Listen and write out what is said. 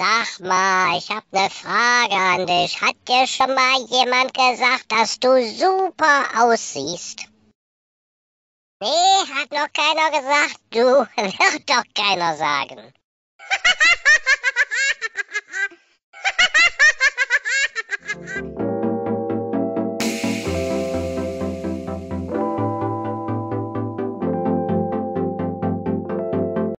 Sag mal, ich habe eine Frage an dich. Hat dir schon mal jemand gesagt, dass du super aussiehst? Nee, hat noch keiner gesagt. Du, wird doch keiner sagen.